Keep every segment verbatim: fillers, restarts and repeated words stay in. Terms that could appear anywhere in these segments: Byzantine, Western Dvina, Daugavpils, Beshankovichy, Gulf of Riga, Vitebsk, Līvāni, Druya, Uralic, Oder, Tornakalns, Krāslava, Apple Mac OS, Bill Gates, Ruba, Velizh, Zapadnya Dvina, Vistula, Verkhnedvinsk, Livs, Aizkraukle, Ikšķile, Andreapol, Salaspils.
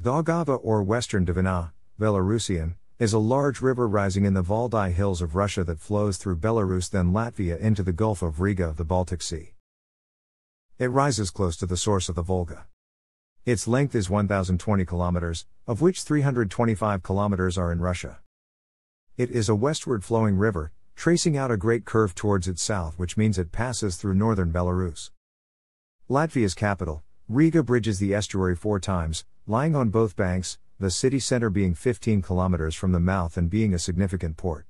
Daugava or Western Dvina, Belarusian, is a large river rising in the Valdai Hills of Russia that flows through Belarus then Latvia into the Gulf of Riga of the Baltic Sea. It rises close to the source of the Volga. Its length is one thousand twenty kilometers, of which three hundred twenty-five kilometers are in Russia. It is a westward-flowing river, tracing out a great curve towards its south, which means it passes through northern Belarus. Latvia's capital, Riga, bridges the estuary four times, lying on both banks, the city center being fifteen kilometers from the mouth and being a significant port.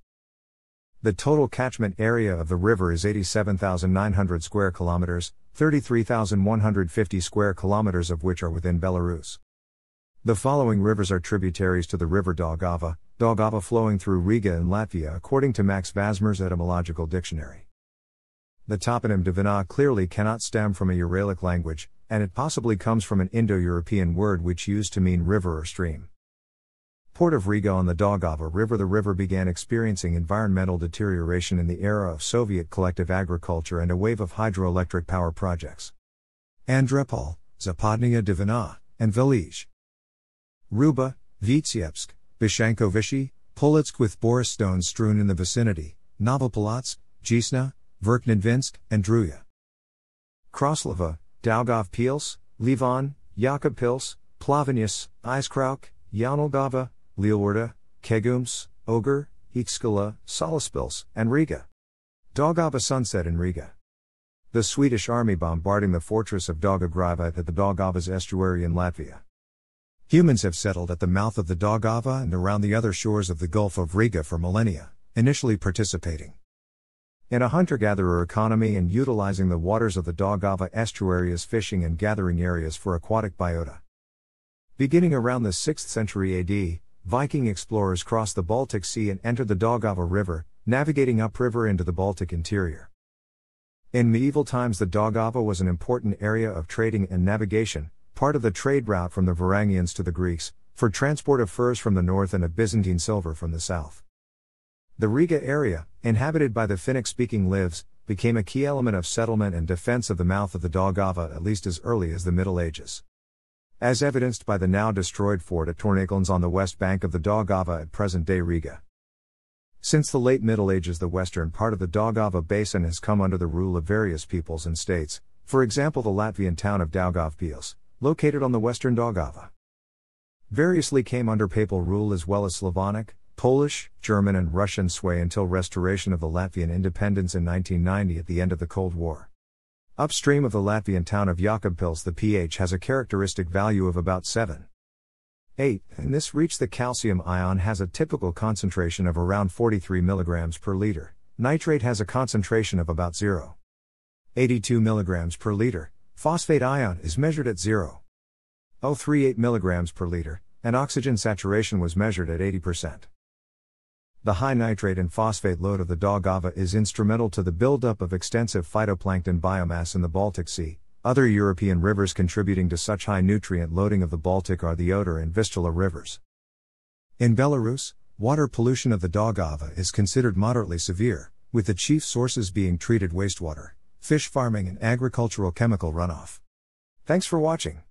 The total catchment area of the river is eighty-seven thousand nine hundred square kilometers, thirty-three thousand one hundred fifty square kilometers of which are within Belarus. The following rivers are tributaries to the river Daugava, Daugava flowing through Riga and Latvia according to Max Vasmer's Etymological Dictionary. The toponym Dvina clearly cannot stem from a Uralic language, and it possibly comes from an Indo-European word which used to mean river or stream. Port of Riga on the Daugava River. The river began experiencing environmental deterioration in the era of Soviet collective agriculture and a wave of hydroelectric power projects. Andreapol, Zapadnya Dvina, and Velizh. Ruba, Vitebsk, Beshankovichy, Polotsk with porous stones strewn in the vicinity, Navapolatsk, Dzisna, Verkhnedvinsk, and Druya. Krāslava, Daugavpils, Līvāni, Jēkabpils, Pļaviņas, Aizkraukle, Jaunjelgava, Lielvārde, Kegums, Ogre, Ikšķile, Salaspils, and Riga. Daugava sunset in Riga. The Swedish army bombarding the fortress of Daugavgrīva at the Daugava's estuary in Latvia. Humans have settled at the mouth of the Daugava and around the other shores of the Gulf of Riga for millennia, initially participating in a hunter-gatherer economy and utilizing the waters of the Daugava estuary as fishing and gathering areas for aquatic biota. Beginning around the sixth century A D, Viking explorers crossed the Baltic Sea and entered the Daugava River, navigating upriver into the Baltic interior. In medieval times, the Daugava was an important area of trading and navigation, part of the trade route from the Varangians to the Greeks, for transport of furs from the north and of Byzantine silver from the south. The Riga area, inhabited by the Finnic-speaking Livs, became a key element of settlement and defense of the mouth of the Daugava at least as early as the Middle Ages. As evidenced by the now-destroyed fort at Tornakalns on the west bank of the Daugava at present-day Riga. Since the late Middle Ages, the western part of the Daugava basin has come under the rule of various peoples and states, for example the Latvian town of Daugavpils, located on the western Daugava. Variously came under papal rule as well as Slavonic, Polish, German and Russian sway until restoration of the Latvian independence in nineteen ninety at the end of the Cold War. Upstream of the Latvian town of Jēkabpils, the pH has a characteristic value of about seven point eight, and this reached the calcium ion has a typical concentration of around forty-three milligrams per liter, nitrate has a concentration of about zero point eight two milligrams per liter, phosphate ion is measured at zero point zero three eight milligrams per liter, and oxygen saturation was measured at eighty percent. The high nitrate and phosphate load of the Daugava is instrumental to the buildup of extensive phytoplankton biomass in the Baltic Sea. Other European rivers contributing to such high nutrient loading of the Baltic are the Oder and Vistula rivers. In Belarus, water pollution of the Daugava is considered moderately severe, with the chief sources being treated wastewater, fish farming and agricultural chemical runoff. Thanks for watching.